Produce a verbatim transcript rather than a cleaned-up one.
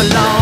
alone.